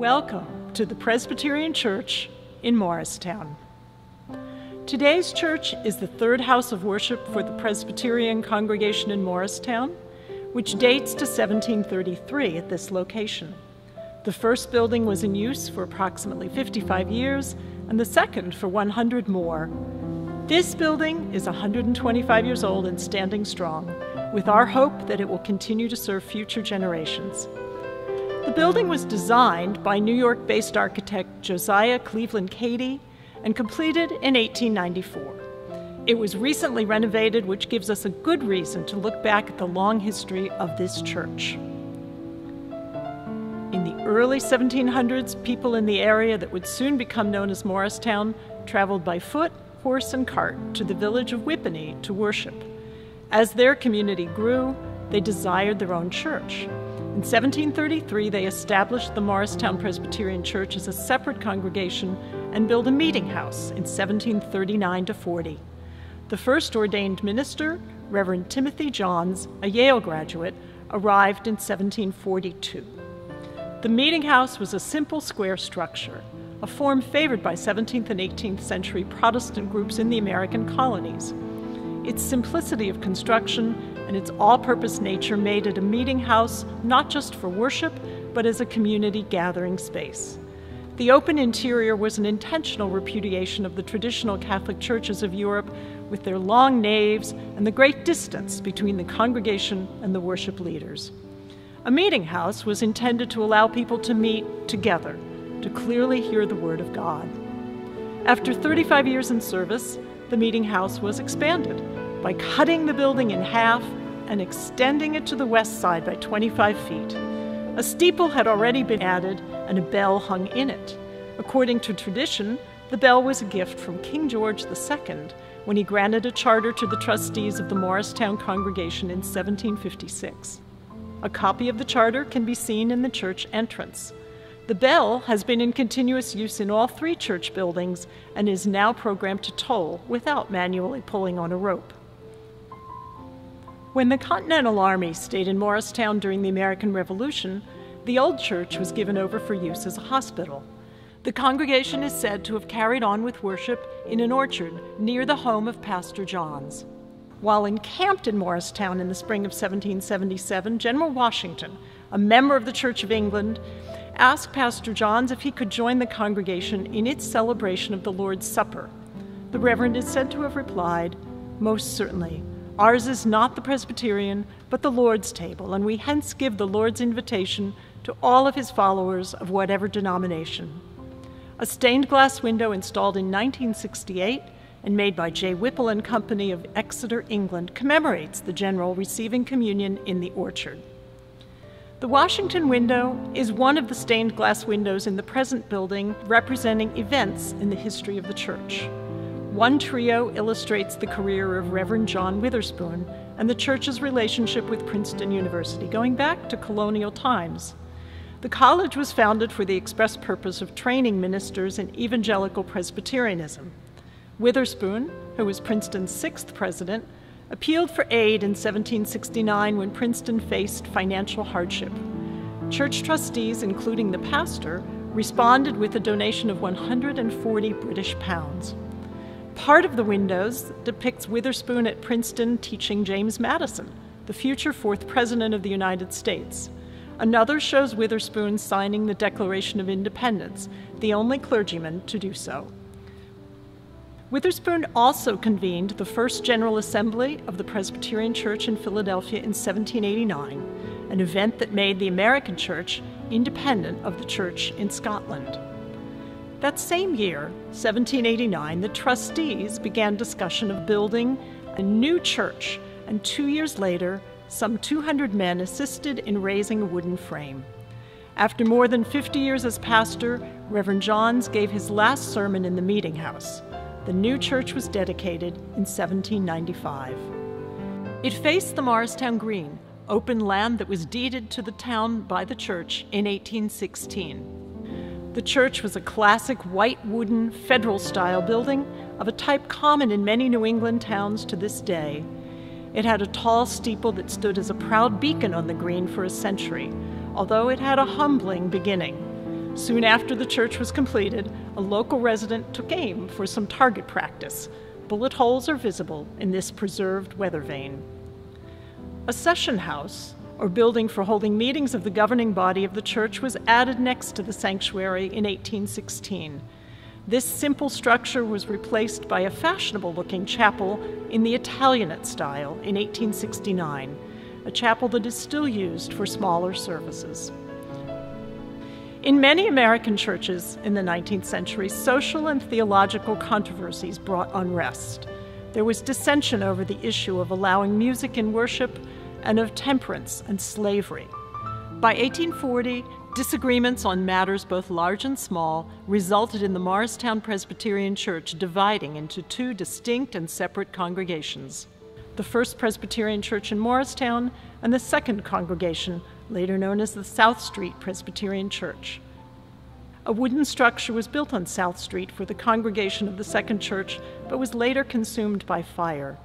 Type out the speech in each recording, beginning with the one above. Welcome to the Presbyterian Church in Morristown. Today's church is the third house of worship for the Presbyterian congregation in Morristown, which dates to 1733 at this location. The first building was in use for approximately 55 years, and the second for 100 more. This building is 125 years old and standing strong, with our hope that it will continue to serve future generations. The building was designed by New York-based architect Josiah Cleveland Cady and completed in 1894. It was recently renovated, which gives us a good reason to look back at the long history of this church. In the early 1700s, people in the area that would soon become known as Morristown traveled by foot, horse, and cart to the village of Whippany to worship. As their community grew, they desired their own church. In 1733, they established the Morristown Presbyterian Church as a separate congregation and built a meeting house in 1739-40. The first ordained minister, Reverend Timothy Johns, a Yale graduate, arrived in 1742. The meeting house was a simple square structure, a form favored by 17th and 18th century Protestant groups in the American colonies. Its simplicity of construction and its all-purpose nature made it a meeting house not just for worship, but as a community gathering space. The open interior was an intentional repudiation of the traditional Catholic churches of Europe with their long naves and the great distance between the congregation and the worship leaders. A meeting house was intended to allow people to meet together, to clearly hear the Word of God. After 35 years in service, the meeting house was expanded by cutting the building in half and extending it to the west side by 25 feet. A steeple had already been added and a bell hung in it. According to tradition, the bell was a gift from King George II when he granted a charter to the trustees of the Morristown congregation in 1756. A copy of the charter can be seen in the church entrance. The bell has been in continuous use in all three church buildings and is now programmed to toll without manually pulling on a rope. When the Continental Army stayed in Morristown during the American Revolution, the old church was given over for use as a hospital. The congregation is said to have carried on with worship in an orchard near the home of Pastor Johns. While encamped in Morristown in the spring of 1777, General Washington, a member of the Church of England, asked Pastor Johns if he could join the congregation in its celebration of the Lord's Supper. The Reverend is said to have replied, "Most certainly. Ours is not the Presbyterian, but the Lord's table, and we hence give the Lord's invitation to all of his followers of whatever denomination." A stained glass window installed in 1968 and made by J. Whipple and Company of Exeter, England, commemorates the general receiving communion in the orchard. The Washington window is one of the stained glass windows in the present building representing events in the history of the church. One trio illustrates the career of Reverend John Witherspoon and the church's relationship with Princeton University, going back to colonial times. The college was founded for the express purpose of training ministers in evangelical Presbyterianism. Witherspoon, who was Princeton's sixth president, appealed for aid in 1769 when Princeton faced financial hardship. Church trustees, including the pastor, responded with a donation of 140 British pounds. Part of the windows depicts Witherspoon at Princeton teaching James Madison, the future fourth president of the United States. Another shows Witherspoon signing the Declaration of Independence, the only clergyman to do so. Witherspoon also convened the first General Assembly of the Presbyterian Church in Philadelphia in 1789, an event that made the American Church independent of the Church in Scotland. That same year, 1789, the trustees began discussion of building a new church, and 2 years later, some 200 men assisted in raising a wooden frame. After more than 50 years as pastor, Reverend Johns gave his last sermon in the meeting house. The new church was dedicated in 1795. It faced the Morristown Green, open land that was deeded to the town by the church in 1816. The church was a classic white wooden Federal-style building of a type common in many New England towns to this day. It had a tall steeple that stood as a proud beacon on the green for a century, although it had a humbling beginning. Soon after the church was completed, a local resident took aim for some target practice. Bullet holes are visible in this preserved weather vane. A session house, or building for holding meetings of the governing body of the church, was added next to the sanctuary in 1816. This simple structure was replaced by a fashionable-looking chapel in the Italianate style in 1869, a chapel that is still used for smaller services. In many American churches in the 19th century, social and theological controversies brought unrest. There was dissension over the issue of allowing music in worship and of temperance and slavery. By 1840, disagreements on matters both large and small resulted in the Morristown Presbyterian Church dividing into two distinct and separate congregations, the First Presbyterian Church in Morristown and the Second Congregation, later known as the South Street Presbyterian Church. A wooden structure was built on South Street for the congregation of the Second Church, but was later consumed by fire.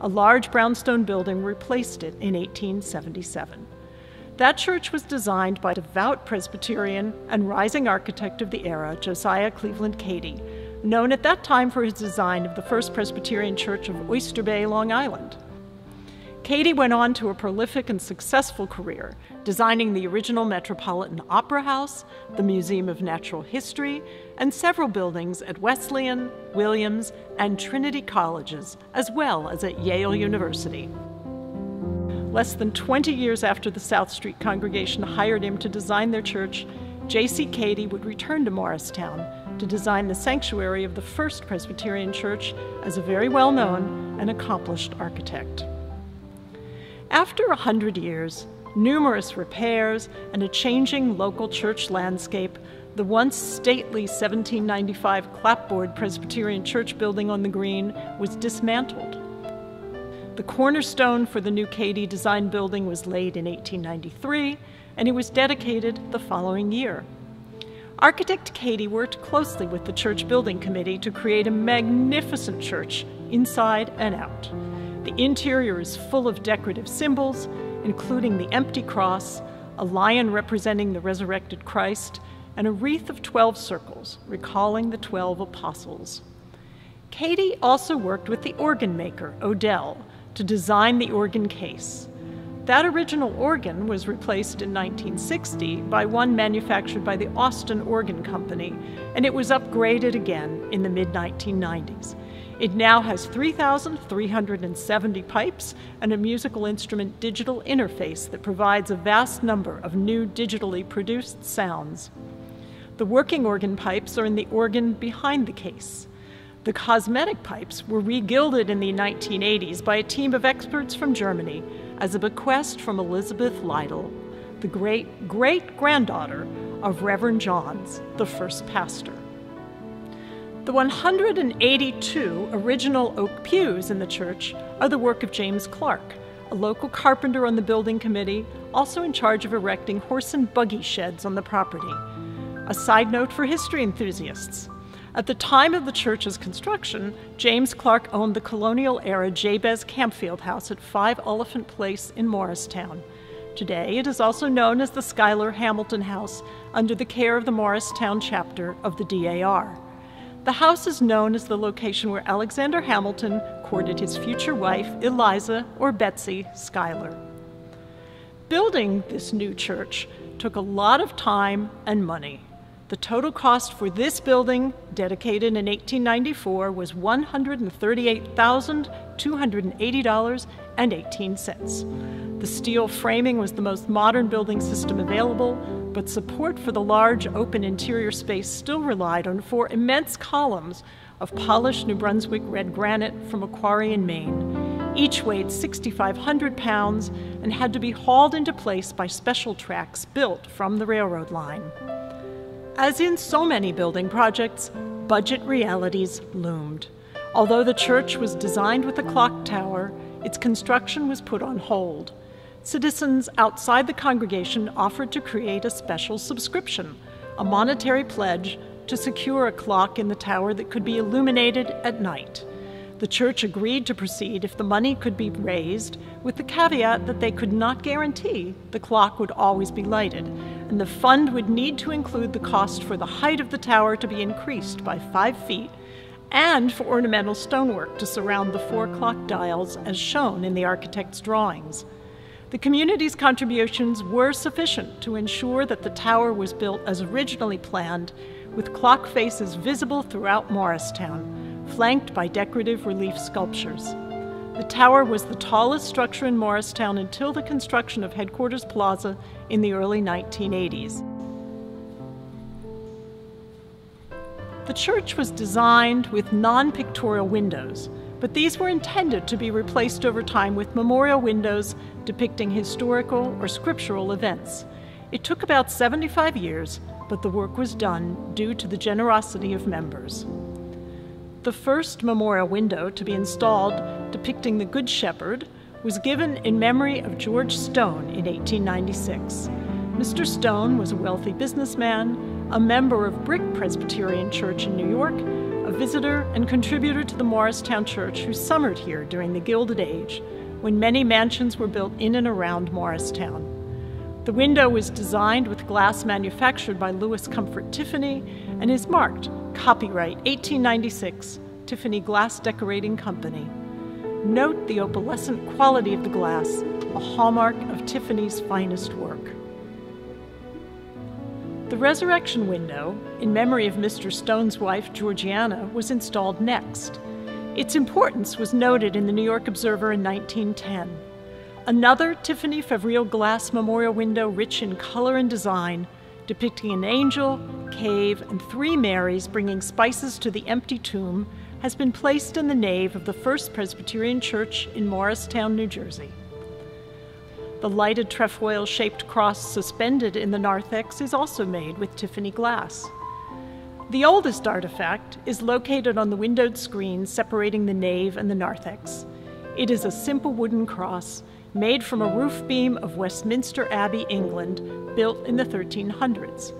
A large brownstone building replaced it in 1877. That church was designed by devout Presbyterian and rising architect of the era, Josiah Cleveland Cady, known at that time for his design of the First Presbyterian Church of Oyster Bay, Long Island. Cady went on to a prolific and successful career, designing the original Metropolitan Opera House, the Museum of Natural History, and several buildings at Wesleyan, Williams, and Trinity Colleges, as well as at Yale University. Less than 20 years after the South Street congregation hired him to design their church, J.C. Cady would return to Morristown to design the sanctuary of the First Presbyterian Church as a very well-known and accomplished architect. After 100 years, numerous repairs, and a changing local church landscape, the once stately 1795 clapboard Presbyterian church building on the green was dismantled. The cornerstone for the new Cady design building was laid in 1893, and it was dedicated the following year. Architect Cady worked closely with the church building committee to create a magnificent church inside and out. The interior is full of decorative symbols, including the empty cross, a lion representing the resurrected Christ, and a wreath of 12 circles, recalling the 12 apostles. Cady also worked with the organ maker, Odell, to design the organ case. That original organ was replaced in 1960 by one manufactured by the Austin Organ Company, and it was upgraded again in the mid-1990s. It now has 3,370 pipes and a musical instrument digital interface that provides a vast number of new digitally produced sounds. The working organ pipes are in the organ behind the case. The cosmetic pipes were regilded in the 1980s by a team of experts from Germany as a bequest from Elizabeth Lytle, the great-great-granddaughter of Reverend Johns, the first pastor. The 182 original oak pews in the church are the work of James Clark, a local carpenter on the building committee, also in charge of erecting horse and buggy sheds on the property. A side note for history enthusiasts: at the time of the church's construction, James Clark owned the colonial-era Jabez Campfield House at 5 Elephant Place in Morristown. Today, it is also known as the Schuyler Hamilton House, under the care of the Morristown chapter of the DAR. The house is known as the location where Alexander Hamilton courted his future wife, Eliza or Betsy Schuyler. Building this new church took a lot of time and money. The total cost for this building, dedicated in 1894, was $138,280.18. The steel framing was the most modern building system available, but support for the large open interior space still relied on 4 immense columns of polished New Brunswick red granite from a quarry in Maine. Each weighed 6,500 pounds and had to be hauled into place by special tracks built from the railroad line. As in so many building projects, budget realities loomed. Although the church was designed with a clock tower, its construction was put on hold. Citizens outside the congregation offered to create a special subscription, a monetary pledge to secure a clock in the tower that could be illuminated at night. The church agreed to proceed if the money could be raised, with the caveat that they could not guarantee the clock would always be lighted, and the fund would need to include the cost for the height of the tower to be increased by 5 feet and for ornamental stonework to surround the 4 clock dials as shown in the architect's drawings. The community's contributions were sufficient to ensure that the tower was built as originally planned, with clock faces visible throughout Morristown, flanked by decorative relief sculptures. The tower was the tallest structure in Morristown until the construction of Headquarters Plaza in the early 1980s. The church was designed with non-pictorial windows, but these were intended to be replaced over time with memorial windows depicting historical or scriptural events. It took about 75 years, but the work was done due to the generosity of members. The first memorial window to be installed, depicting the Good Shepherd, was given in memory of George Stone in 1896. Mr. Stone was a wealthy businessman, a member of Brick Presbyterian Church in New York, a visitor and contributor to the Morristown Church who summered here during the Gilded Age, when many mansions were built in and around Morristown. The window was designed with glass manufactured by Louis Comfort Tiffany and is marked copyright 1896, Tiffany Glass Decorating Company. Note the opalescent quality of the glass, a hallmark of Tiffany's finest work. The resurrection window, in memory of Mr. Stone's wife, Georgiana, was installed next. Its importance was noted in the New York Observer in 1910. Another Tiffany Favrile glass memorial window rich in color and design, depicting an angel, cave, and 3 Marys bringing spices to the empty tomb, has been placed in the nave of the First Presbyterian Church in Morristown, New Jersey. The lighted trefoil-shaped cross suspended in the narthex is also made with Tiffany glass. The oldest artifact is located on the windowed screen separating the nave and the narthex. It is a simple wooden cross made from a roof beam of Westminster Abbey, England, built in the 1300s.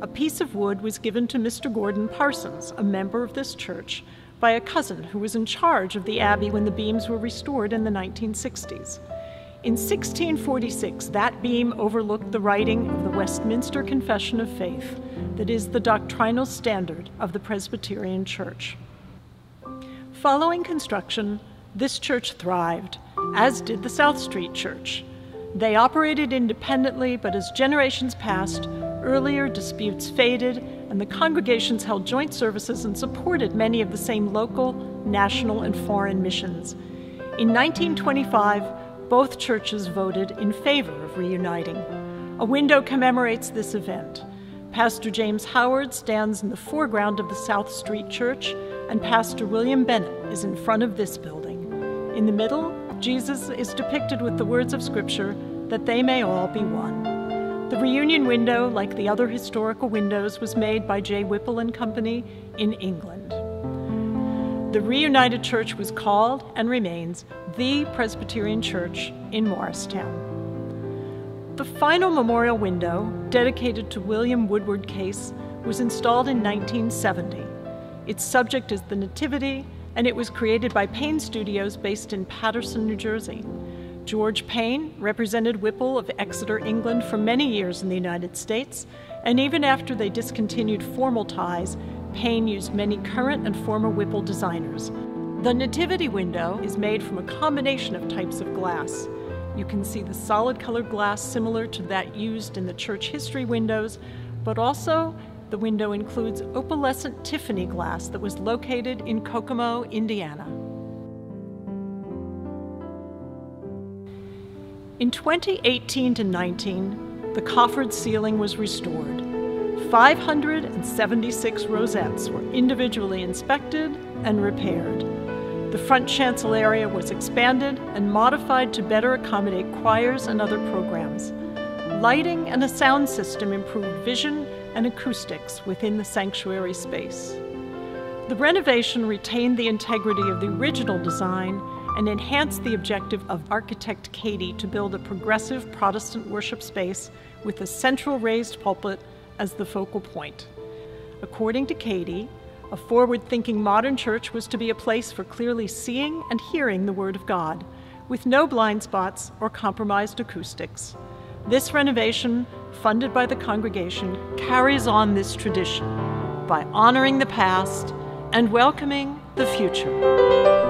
A piece of wood was given to Mr. Gordon Parsons, a member of this church, by a cousin who was in charge of the abbey when the beams were restored in the 1960s. In 1646, that beam overlooked the writing of the Westminster Confession of Faith, that is the doctrinal standard of the Presbyterian Church. Following construction, this church thrived, as did the South Street Church. They operated independently, but as generations passed, earlier disputes faded, and the congregations held joint services and supported many of the same local, national, and foreign missions. In 1925, both churches voted in favor of reuniting. A window commemorates this event. Pastor James Howard stands in the foreground of the South Street Church, and Pastor William Bennett is in front of this building. In the middle, Jesus is depicted with the words of Scripture, that they may all be one. The reunion window, like the other historical windows, was made by J. Whipple and Company in England. The reunited church was called and remains the Presbyterian Church in Morristown. The final memorial window, dedicated to William Woodward Case, was installed in 1970. Its subject is the Nativity, and it was created by Payne Studios based in Paterson, New Jersey. George Payne represented Whipple of Exeter, England for many years in the United States, and even after they discontinued formal ties, Payne used many current and former Whipple designers. The Nativity window is made from a combination of types of glass. You can see the solid colored glass similar to that used in the church history windows, but also the window includes opalescent Tiffany glass that was located in Kokomo, Indiana. In 2018-19, the coffered ceiling was restored. 576 rosettes were individually inspected and repaired. The front chancel area was expanded and modified to better accommodate choirs and other programs. Lighting and a sound system improved vision and acoustics within the sanctuary space. The renovation retained the integrity of the original design and enhanced the objective of architect Cady to build a progressive Protestant worship space with a central raised pulpit as the focal point. According to Cady, a forward-thinking modern church was to be a place for clearly seeing and hearing the Word of God, with no blind spots or compromised acoustics. This renovation funded by the congregation, carries on this tradition by honoring the past and welcoming the future.